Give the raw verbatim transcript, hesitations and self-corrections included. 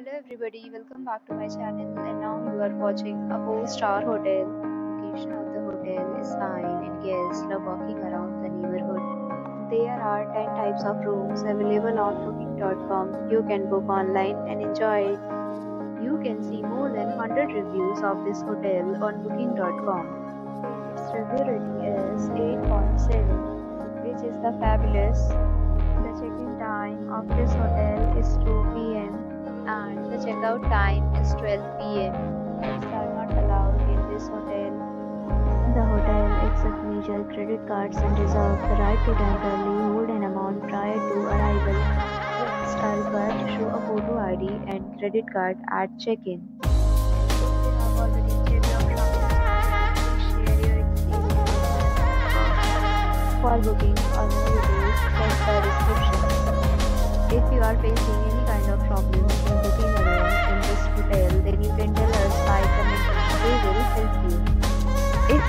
Hello everybody, welcome back to my channel. And now you are watching a four star hotel. The location of the hotel is fine and guests love walking around the neighborhood. There are ten types of rooms available on booking dot com. You can book online and enjoy it. You can see more than one hundred reviews of this hotel on booking dot com. Its review rating is eight point seven, which is the fabulous. The check-in time of this hotel is two P M and the checkout time is twelve P M Pets are not allowed in this hotel. The hotel accepts major credit cards and reserves the right to temporarily hold an amount prior to arrival. Guests are required to show a photo I D and credit card at check-in. For booking or more details, check the description. If you are facing any kind of problem in booking a room in this hotel, then you can tell us by commenting. We will help you. If